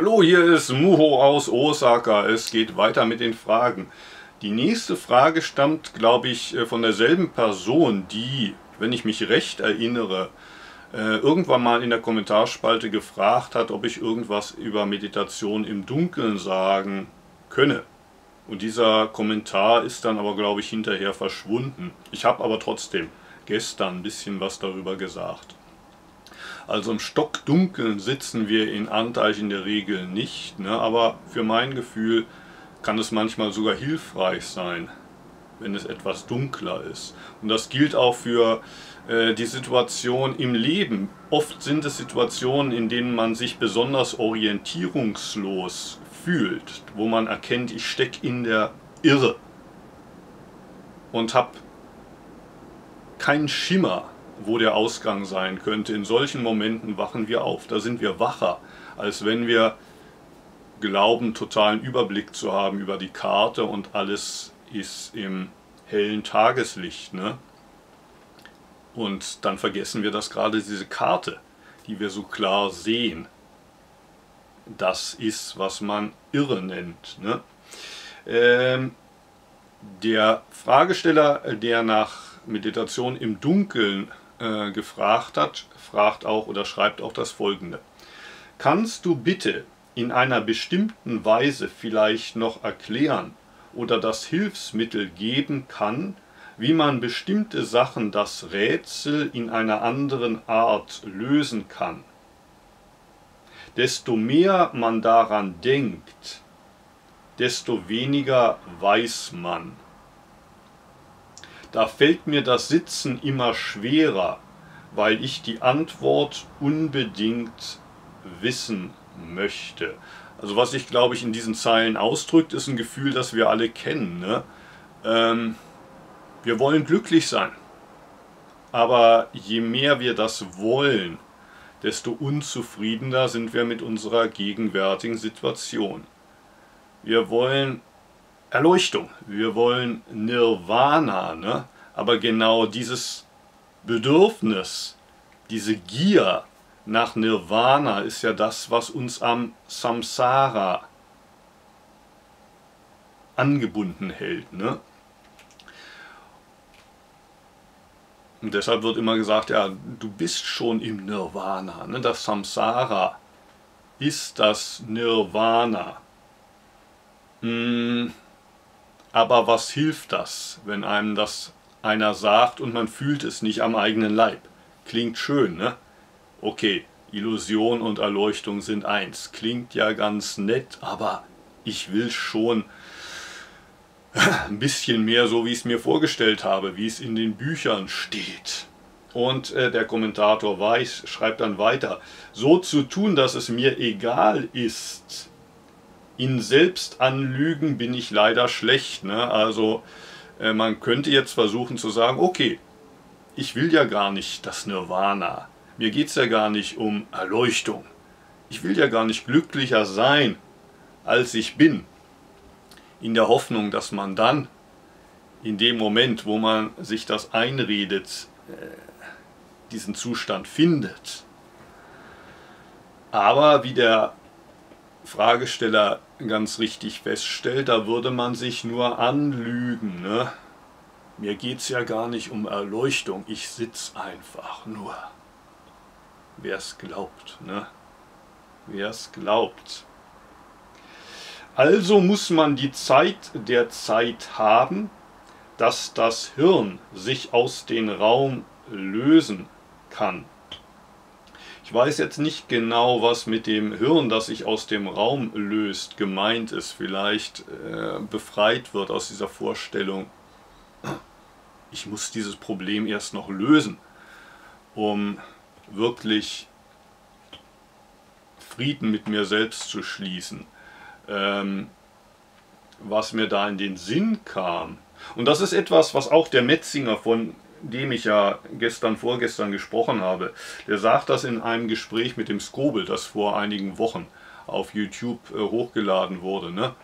Hallo, hier ist Muho aus Osaka. Es geht weiter mit den Fragen. Die nächste Frage stammt, glaube ich, von derselben Person, die, wenn ich mich recht erinnere, irgendwann mal in der Kommentarspalte gefragt hat, ob ich irgendwas über Meditation im Dunkeln sagen könne. Und dieser Kommentar ist dann aber, glaube ich, hinterher verschwunden. Ich habe aber trotzdem gestern ein bisschen was darüber gesagt. Also im Stockdunkeln sitzen wir in Anteich in der Regel nicht, ne? Aber für mein Gefühl kann es manchmal sogar hilfreich sein, wenn es etwas dunkler ist. Und das gilt auch für die Situation im Leben. Oft sind es Situationen, in denen man sich besonders orientierungslos fühlt, wo man erkennt, ich stecke in der Irre und habe keinen Schimmer, wo der Ausgang sein könnte. In solchen Momenten wachen wir auf. Da sind wir wacher, als wenn wir glauben, totalen Überblick zu haben über die Karte und alles ist im hellen Tageslicht, ne? Und dann vergessen wir, dass gerade diese Karte, die wir so klar sehen, das ist, was man irre nennt, ne? Der Fragesteller, der nach Meditation im Dunkeln gefragt hat, fragt auch oder schreibt auch das Folgende. Kannst du bitte in einer bestimmten Weise vielleicht noch erklären oder das Hilfsmittel geben kann, wie man bestimmte Sachen, das Rätsel, in einer anderen Art lösen kann? Desto mehr man daran denkt, desto weniger weiß man. Da fällt mir das Sitzen immer schwerer, weil ich die Antwort unbedingt wissen möchte. Also was sich, glaube ich, in diesen Zeilen ausdrückt, ist ein Gefühl, das wir alle kennen, ne? Wir wollen glücklich sein, aber je mehr wir das wollen, desto unzufriedener sind wir mit unserer gegenwärtigen Situation. Wir wollen Erleuchtung, wir wollen Nirvana, ne? Aber genau dieses Bedürfnis, diese Gier nach Nirvana ist ja das, was uns am Samsara angebunden hält, ne? Und deshalb wird immer gesagt, ja, du bist schon im Nirvana, ne? Das Samsara ist das Nirvana. Aber was hilft das, wenn einem das einer sagt und man fühlt es nicht am eigenen Leib? Klingt schön, ne? Okay, Illusion und Erleuchtung sind eins. Klingt ja ganz nett, aber ich will schon ein bisschen mehr, so wie ich es mir vorgestellt habe, wie es in den Büchern steht. Und der Kommentator Weiß schreibt dann weiter, so zu tun, dass es mir egal ist. In Selbstanlügen bin ich leider schlecht, ne? Also man könnte jetzt versuchen zu sagen, okay, ich will ja gar nicht das Nirvana. Mir geht es ja gar nicht um Erleuchtung. Ich will ja gar nicht glücklicher sein, als ich bin. In der Hoffnung, dass man dann, in dem Moment, wo man sich das einredet, diesen Zustand findet. Aber wie der Fragesteller ganz richtig feststellt, da würde man sich nur anlügen, ne? Mir geht es ja gar nicht um Erleuchtung, ich sitze einfach nur. Wer es glaubt, ne? Wer es glaubt. Also muss man die Zeit der Zeit haben, dass das Hirn sich aus dem Raum lösen kann. Ich weiß jetzt nicht genau, was mit dem Hirn, das sich aus dem Raum löst, gemeint ist. Vielleicht befreit wird aus dieser Vorstellung, ich muss dieses Problem erst noch lösen, um wirklich Frieden mit mir selbst zu schließen, was mir da in den Sinn kam. Und das ist etwas, was auch der Metzinger, von dem ich ja vorgestern gesprochen habe, der sagt das in einem Gespräch mit dem Scobel, das vor einigen Wochen auf YouTube hochgeladen wurde, ne?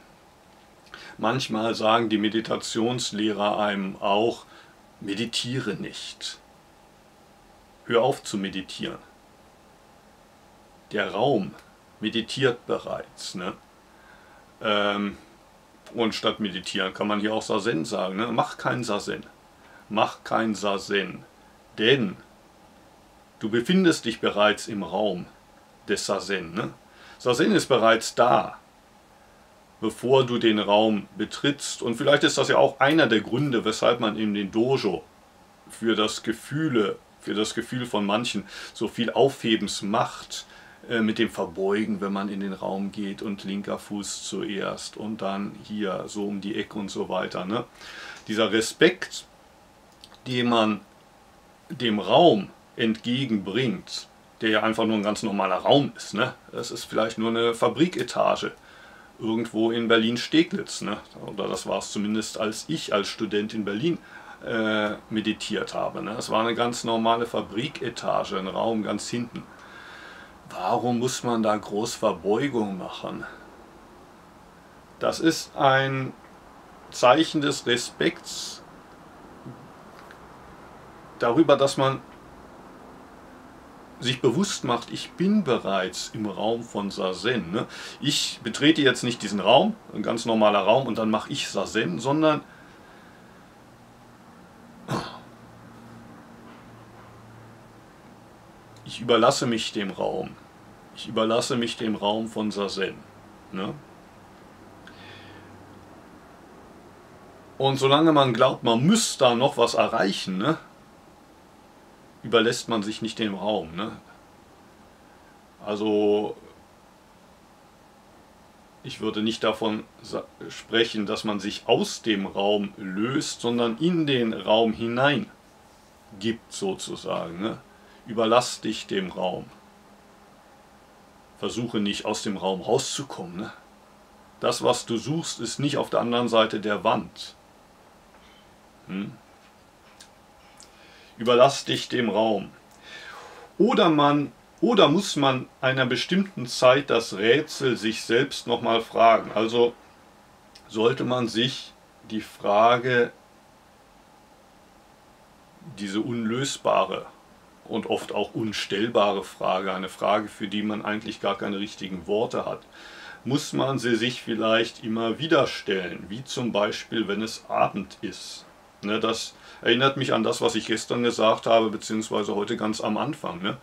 Manchmal sagen die Meditationslehrer einem auch, meditiere nicht. Hör auf zu meditieren. Der Raum meditiert bereits. Ne? Und statt meditieren kann man hier auch Zazen sagen. Ne? Mach kein Zazen. Mach kein Zazen. Denn du befindest dich bereits im Raum des Zazen. Ne? Zazen ist bereits da, bevor du den Raum betrittst. Und vielleicht ist das ja auch einer der Gründe, weshalb man in den Dojo für das Gefühl von manchen so viel Aufhebens macht, mit dem Verbeugen, wenn man in den Raum geht und linker Fuß zuerst und dann hier so um die Ecke und so weiter. Ne? Dieser Respekt, den man dem Raum entgegenbringt, der ja einfach nur ein ganz normaler Raum ist. Ne? Das ist vielleicht nur eine Fabriketage irgendwo in Berlin-Steglitz. Ne? Oder das war es zumindest, als ich als Student in Berlin meditiert habe. Ne? Das war eine ganz normale Fabriketage, ein Raum ganz hinten. Warum muss man da groß Verbeugung machen? Das ist ein Zeichen des Respekts darüber, dass man sich bewusst macht, ich bin bereits im Raum von Zazen. Ne? Ich betrete jetzt nicht diesen Raum, ein ganz normaler Raum, und dann mache ich Zazen, sondern ich überlasse mich dem Raum. Ich überlasse mich dem Raum von Zazen. Ne? Und solange man glaubt, man müsste da noch was erreichen, ne, überlässt man sich nicht dem Raum. Ne? Also ich würde nicht davon sprechen, dass man sich aus dem Raum löst, sondern in den Raum hinein gibt sozusagen. Ne? Überlass dich dem Raum. Versuche nicht aus dem Raum rauszukommen. Ne? Das, was du suchst, ist nicht auf der anderen Seite der Wand. Hm? Überlass dich dem Raum. Oder muss man einer bestimmten Zeit das Rätsel sich selbst nochmal fragen. Also sollte man sich die Frage, diese unlösbare und oft auch unstellbare Frage, eine Frage, für die man eigentlich gar keine richtigen Worte hat, muss man sie sich vielleicht immer wieder stellen, wie zum Beispiel, wenn es Abend ist. Ne, das erinnert mich an das, was ich gestern gesagt habe, beziehungsweise heute ganz am Anfang. Ne?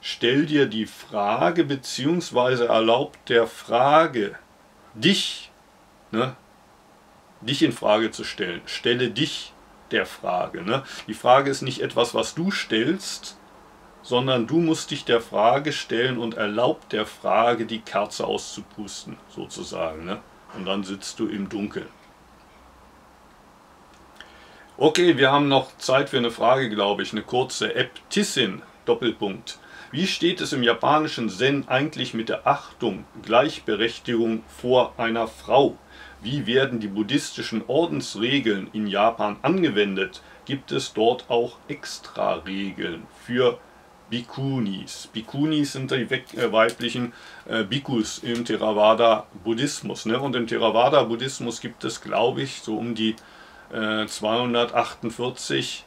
Stell dir die Frage, beziehungsweise erlaub der Frage, dich, ne, dich in Frage zu stellen. Stelle dich der Frage. Ne? Die Frage ist nicht etwas, was du stellst, sondern du musst dich der Frage stellen und erlaubt der Frage, die Kerze auszupusten, sozusagen. Ne? Und dann sitzt du im Dunkeln. Okay, wir haben noch Zeit für eine Frage, glaube ich. Eine kurze. Äbtissin, Doppelpunkt. Wie steht es im japanischen Zen eigentlich mit der Achtung, Gleichberechtigung vor einer Frau? Wie werden die buddhistischen Ordensregeln in Japan angewendet? Gibt es dort auch Extraregeln für Bhikkhunis? Bhikkhunis sind die weiblichen Bhikkhus im Theravada-Buddhismus. Ne? Und im Theravada-Buddhismus gibt es, glaube ich, so um die 248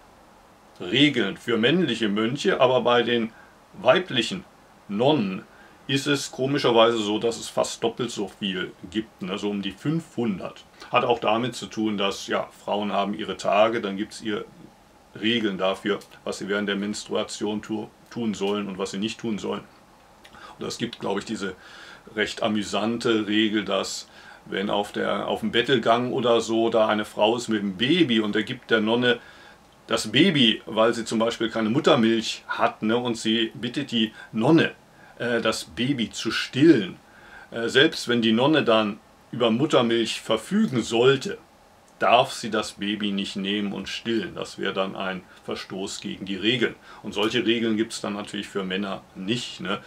Regeln für männliche Mönche, aber bei den weiblichen Nonnen ist es komischerweise so, dass es fast doppelt so viel gibt, ne? So um die 500. Hat auch damit zu tun, dass ja, Frauen haben ihre Tage, dann gibt es ihre Regeln dafür, was sie während der Menstruation tun sollen und was sie nicht tun sollen. Und es gibt, glaube ich, diese recht amüsante Regel, dass wenn auf dem Bettelgang oder so da eine Frau ist mit dem Baby und er gibt der Nonne das Baby, weil sie zum Beispiel keine Muttermilch hat, ne? Und sie bittet die Nonne, das Baby zu stillen. Selbst wenn die Nonne dann über Muttermilch verfügen sollte, darf sie das Baby nicht nehmen und stillen. Das wäre dann ein Verstoß gegen die Regeln. Und solche Regeln gibt es dann natürlich für Männer nicht. Ne?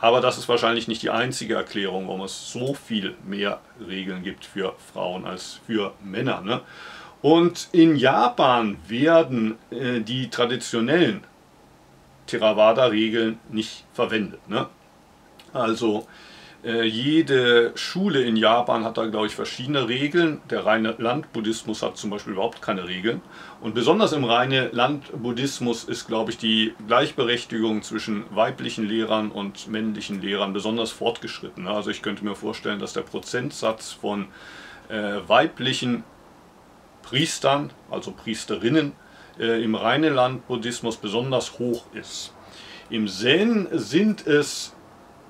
Aber das ist wahrscheinlich nicht die einzige Erklärung, warum es so viel mehr Regeln gibt für Frauen als für Männer. Ne? Und in Japan werden die traditionellen Theravada-Regeln nicht verwendet. Ne? Also Jede Schule in Japan hat da, glaube ich, verschiedene Regeln. Der reine Land-Buddhismus hat zum Beispiel überhaupt keine Regeln. Und besonders im reinen Land-Buddhismus ist, glaube ich, die Gleichberechtigung zwischen weiblichen Lehrern und männlichen Lehrern besonders fortgeschritten. Also ich könnte mir vorstellen, dass der Prozentsatz von weiblichen Priestern, also Priesterinnen, im reinen Land-Buddhismus besonders hoch ist. Im Zen sind es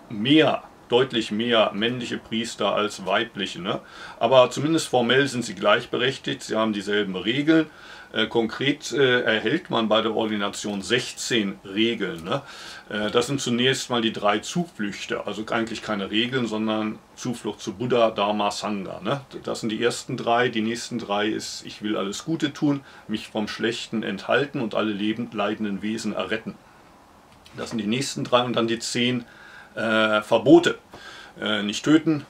mehr, deutlich mehr männliche Priester als weibliche, ne? Aber zumindest formell sind sie gleichberechtigt, sie haben dieselben Regeln. Konkret erhält man bei der Ordination 16 Regeln, ne? Das sind zunächst mal die 3 Zuflüchte, also eigentlich keine Regeln, sondern Zuflucht zu Buddha, Dharma, Sangha, ne? Das sind die ersten 3, die nächsten 3 ist, ich will alles Gute tun, mich vom Schlechten enthalten und alle leidenden Wesen erretten. Das sind die nächsten 3 und dann die 10 Verbote. Nicht töten,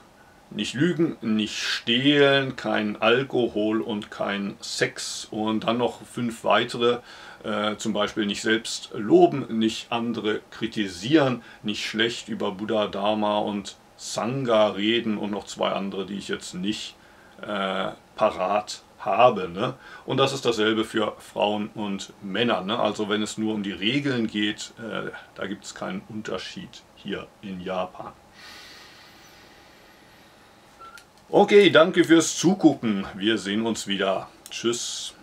nicht lügen, nicht stehlen, kein Alkohol und kein Sex. Und dann noch 5 weitere, zum Beispiel nicht selbst loben, nicht andere kritisieren, nicht schlecht über Buddha, Dharma und Sangha reden und noch 2 andere, die ich jetzt nicht parat habe, ne? Und das ist dasselbe für Frauen und Männer, ne? Also wenn es nur um die Regeln geht, da gibt es keinen Unterschied hier in Japan. Okay, danke fürs Zugucken. Wir sehen uns wieder. Tschüss.